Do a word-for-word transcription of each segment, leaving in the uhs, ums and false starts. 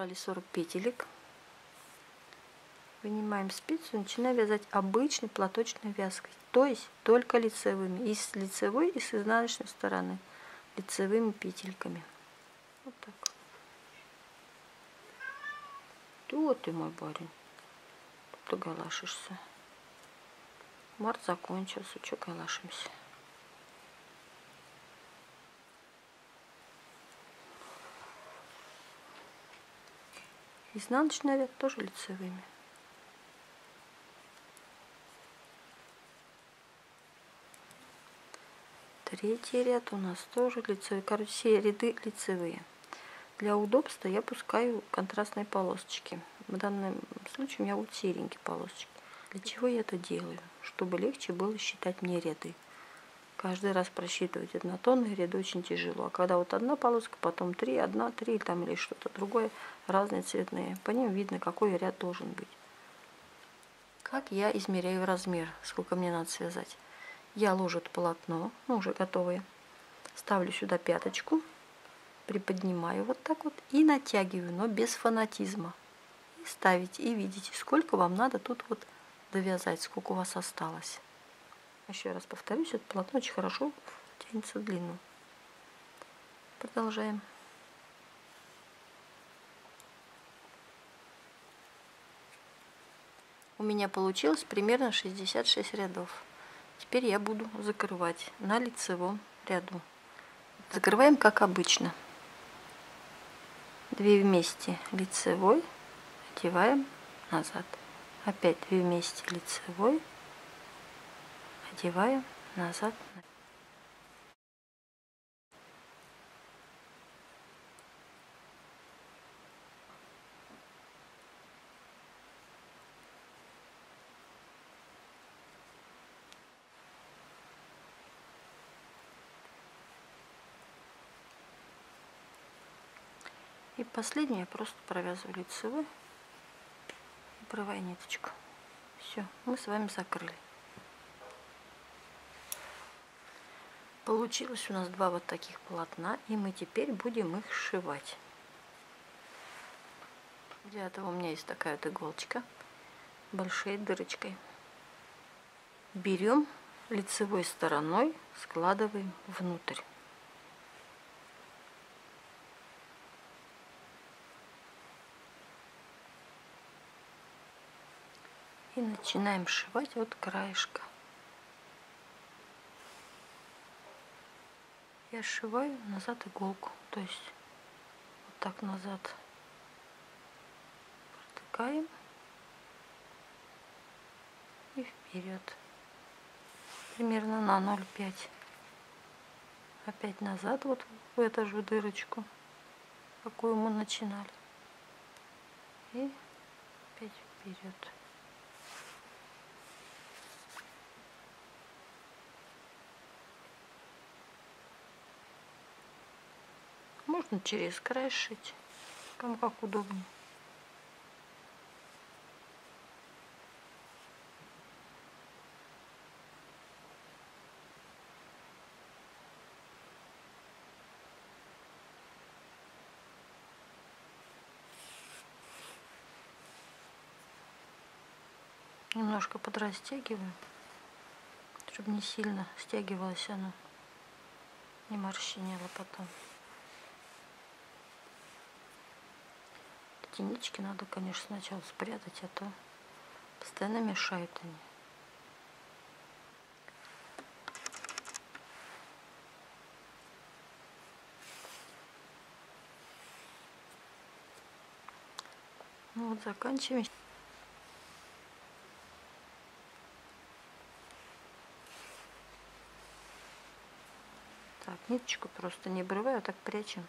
набрали сорок петелек. Вынимаем спицу, начинаем вязать обычной платочной вязкой, то есть только лицевыми, и с лицевой, и с изнаночной стороны лицевыми петельками. Вот так. Вот ты, мой барин, ты галашишься. Март закончился, что галашимся. Изнаночный ряд тоже лицевыми. Третий ряд у нас тоже лицевые. Короче, все ряды лицевые. Для удобства я пускаю контрастные полосочки. В данном случае у меня вот серенькие полосочки. Для чего я это делаю? Чтобы легче было считать мне ряды. Каждый раз просчитывать однотонные ряды очень тяжело. А когда вот одна полоска, потом три, одна, три там, или что-то другое, разные цветные, по ним видно, какой ряд должен быть. Как я измеряю размер, сколько мне надо связать? Я ложу это полотно, ну, уже готовое, ставлю сюда пяточку, приподнимаю вот так вот и натягиваю, но без фанатизма. И ставите, и видите, сколько вам надо тут вот довязать, сколько у вас осталось. Еще раз повторюсь, это полотно очень хорошо тянется в длину. Продолжаем. У меня получилось примерно шестьдесят шесть рядов. Теперь я буду закрывать на лицевом ряду. Закрываем как обычно. две вместе лицевой, одеваем назад. Опять две вместе лицевой, одеваем назад. И последнее я просто провязываю лицевой, обрываю ниточку. Все, мы с вами закрыли. Получилось у нас два вот таких полотна, и мы теперь будем их сшивать. Для этого у меня есть такая вот иголочка большой дырочкой. Берем лицевой стороной, складываем внутрь. И начинаем сшивать от краешка. Я сшиваю назад иголку, то есть вот так назад протыкаем и вперед, примерно на ноль пять. Опять назад вот в эту же дырочку, какую мы начинали, и опять вперед. Можно через край шить, кому как удобнее. Немножко подрастягиваю, чтобы не сильно стягивалось оно, не морщинело потом. Ниточки надо, конечно, сначала спрятать, а то постоянно мешают они. Ну вот, заканчиваем. Так, ниточку просто не обрываю, а так прячем.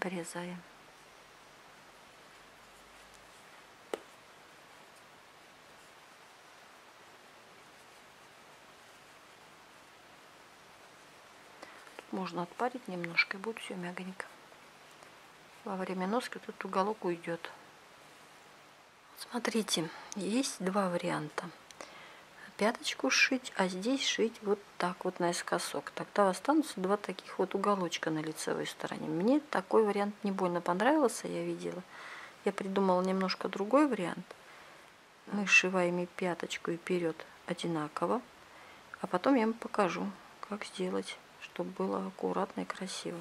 Порезаем. Тут можно отпарить немножко, и будет все мягонько. Во время носки тут уголок уйдет. Смотрите, есть два варианта. пяточку сшить, а здесь шить вот так вот наискосок. Тогда останутся два таких вот уголочка на лицевой стороне. Мне такой вариант не больно понравился, я видела. Я придумала немножко другой вариант. Мы сшиваем и пяточку, и вперед одинаково. А потом я вам покажу, как сделать, чтобы было аккуратно и красиво.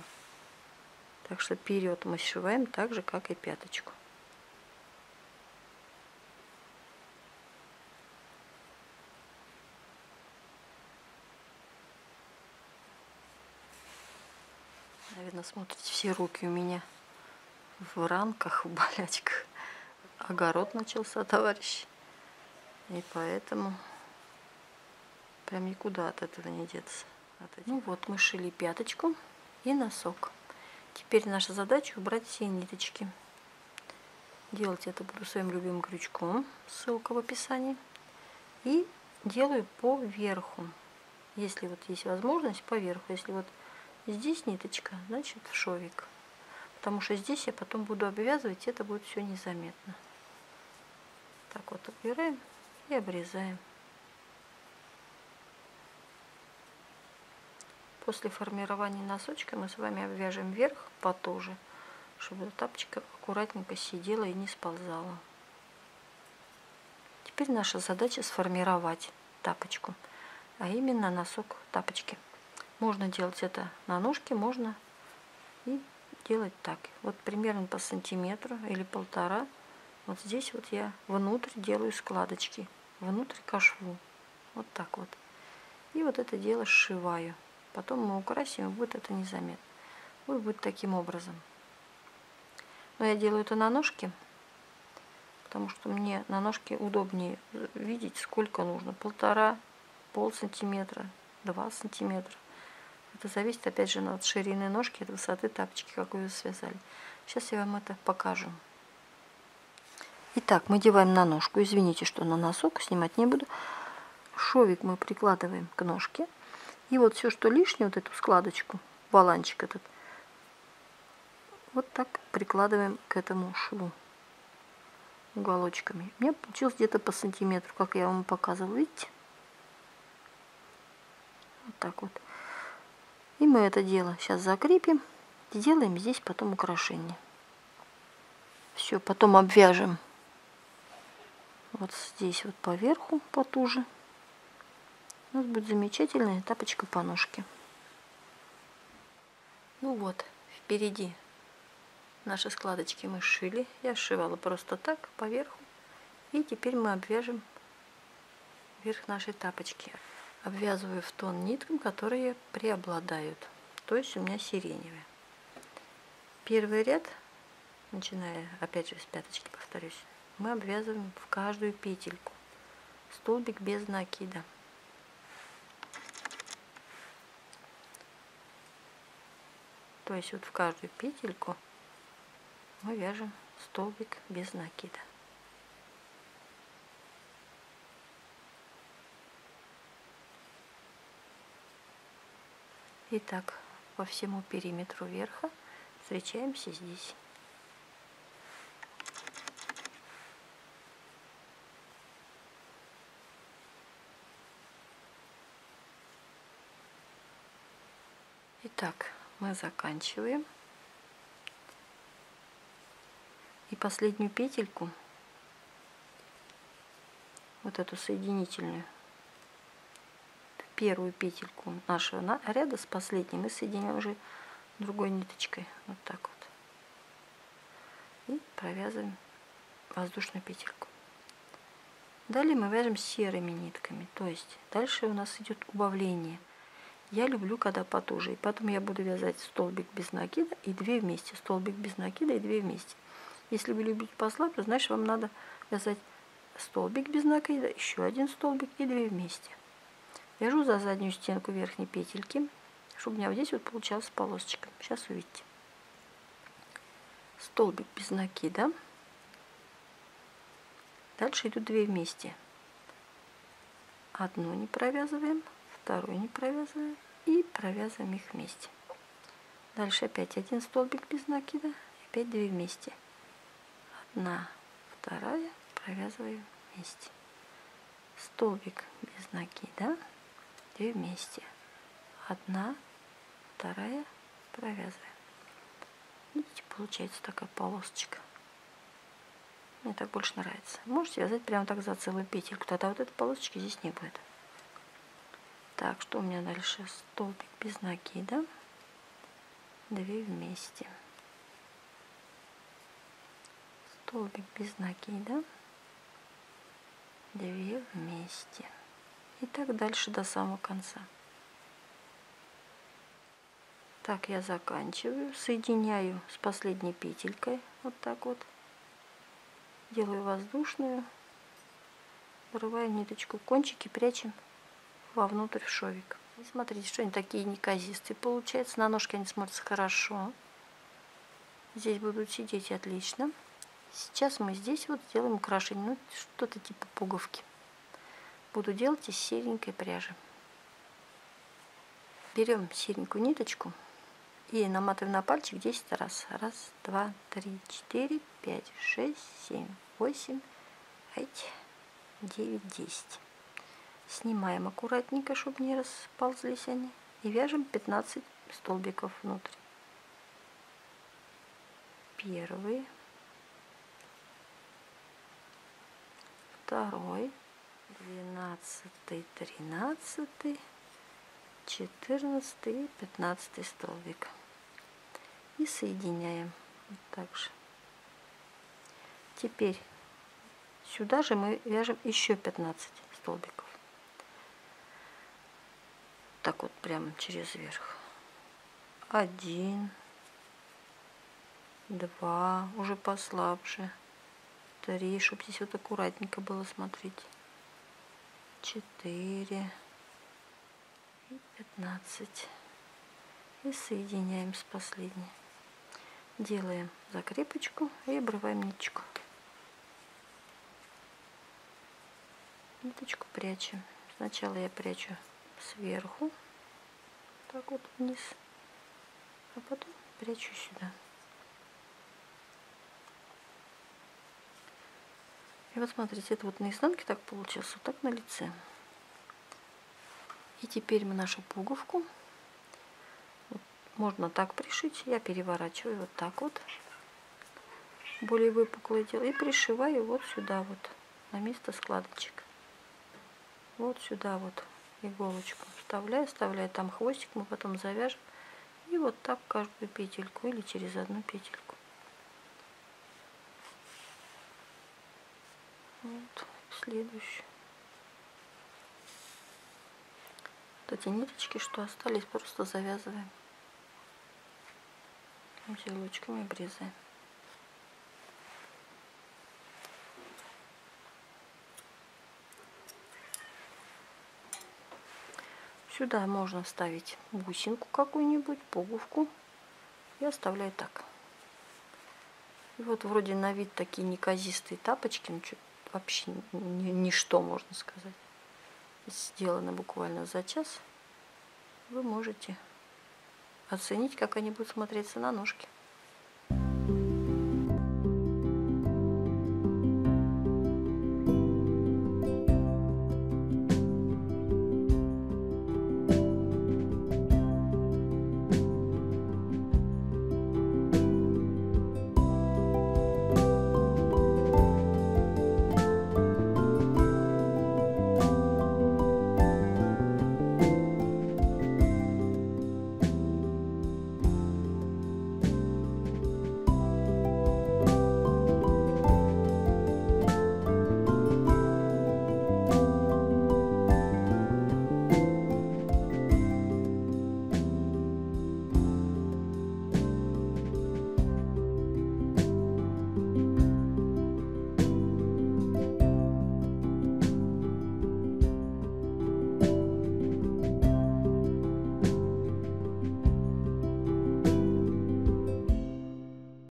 Так что вперед мы сшиваем так же, как и пяточку. Наверное, смотрите, все руки у меня в ранках, в болячках. Огород начался, товарищи. И поэтому прям никуда от этого не деться. От этого. Ну вот, мы шили пяточку и носок. Теперь наша задача убрать все ниточки. Делать это буду своим любимым крючком. Ссылка в описании. И делаю по верху. Если вот есть возможность, по верху. Если вот здесь ниточка, значит в шовик. Потому что здесь я потом буду обвязывать, и это будет все незаметно. Так вот убираем и обрезаем. После формирования носочка мы с вами обвяжем вверх потуже, чтобы тапочка аккуратненько сидела и не сползала. Теперь наша задача сформировать тапочку, а именно носок тапочки. Можно делать это на ножке, можно и делать так. Вот примерно по сантиметру или полтора. Вот здесь вот я внутрь делаю складочки, внутрь ко шву. Вот так вот. И вот это дело сшиваю. Потом мы украсим, и будет это незаметно. Вот будет таким образом. Но я делаю это на ножке, потому что мне на ножке удобнее видеть, сколько нужно. Полтора, пол сантиметра, два сантиметра. Это зависит, опять же, от ширины ножки, от высоты тапочки, какую вы связали. Сейчас я вам это покажу. Итак, мы деваем на ножку. Извините, что на носок снимать не буду. Шовик мы прикладываем к ножке. И вот все, что лишнее, вот эту складочку, валанчик этот, вот так прикладываем к этому шву уголочками. У меня получилось где-то по сантиметру, как я вам показывала, видите? Вот так вот. И мы это дело сейчас закрепим, сделаем здесь потом украшение. Все, потом обвяжем вот здесь вот поверху потуже. У нас будет замечательная тапочка по ножке. Ну вот, впереди наши складочки мы сшили. Я сшивала просто так, поверху. И теперь мы обвяжем верх нашей тапочки. Обвязываю в тон ниткам, которые преобладают. То есть у меня сиреневая. Первый ряд, начиная опять же с пяточки, повторюсь, мы обвязываем в каждую петельку. Столбик без накида. То есть вот в каждую петельку мы вяжем столбик без накида. И так по всему периметру верха встречаемся здесь. Итак, мы заканчиваем. И последнюю петельку, вот эту соединительную, в первую петельку нашего ряда с последней мы соединяем уже другой ниточкой. Вот так вот. И провязываем воздушную петельку. Далее мы вяжем серыми нитками. То есть дальше у нас идет убавление. Я люблю, когда потуже. И потом я буду вязать столбик без накида и две вместе. Столбик без накида и две вместе. Если вы любите послабже, значит, вам надо вязать столбик без накида, еще один столбик и две вместе. Вяжу за заднюю стенку верхней петельки, чтобы у меня вот здесь вот получалась полосочка. Сейчас увидите. Столбик без накида. Дальше идут две вместе. Одну не провязываем. Вторую не провязываем и провязываем их вместе. Дальше опять один столбик без накида, опять две вместе. Одна, вторая, провязываем вместе. столбик без ноги, да, две вместе, одна, вторая, провязываем. Видите, получается такая полосочка. Мне так больше нравится. Можете вязать прямо так за целую петельку, тогда вот этой полосочки здесь не будет. Так, что у меня дальше? Столбик без накида, две вместе, столбик без накида, две вместе, и так дальше до самого конца. Так, я заканчиваю, соединяю с последней петелькой, вот так вот, делаю воздушную, вырываю ниточку, кончики прячем вовнутрь в шовик. И смотрите, что они такие неказистые получаются, на ножке они смотрятся хорошо, здесь будут сидеть отлично. Сейчас мы здесь вот сделаем украшение, ну, что-то типа пуговки. Буду делать из серенькой пряжи. Берем серенькую ниточку и наматываем на пальчик десять раз. Раз, два, три, четыре, пять, шесть, семь, восемь, девять, десять. Снимаем аккуратненько, чтобы не расползлись они. И вяжем пятнадцать столбиков внутрь. Первый. Второй, двенадцатый, тринадцатый, четырнадцатый и пятнадцатый столбик. И соединяем вот так же. Теперь сюда же мы вяжем еще пятнадцать столбиков. Так вот прямо через верх. Один, два, уже послабже. Три, чтобы здесь вот аккуратненько было, смотрите. Четыре и пятнадцать. И соединяем с последней. Делаем закрепочку и обрываем ниточку. Ниточку прячем. Сначала я прячу сверху, так вот вниз, а потом прячу сюда. И вот смотрите, это вот на изнанке так получилось, вот так на лице. И теперь мы нашу пуговку, вот, можно так пришить, я переворачиваю вот так вот, более выпуклое делаю, и пришиваю вот сюда вот, на место складочек. Вот сюда вот иголочку вставляю, вставляю там хвостик, мы потом завяжем. И вот так каждую петельку или через одну петельку. Вот, следующую. Вот эти ниточки, что остались, просто завязываем узелочками, обрезаем. Сюда можно вставить бусинку какую-нибудь, пуговку. Я оставляю так. И вот вроде на вид такие неказистые тапочки, ну что-то вообще ничто, можно сказать. Сделано буквально за час. Вы можете оценить, как они будут смотреться на ножке.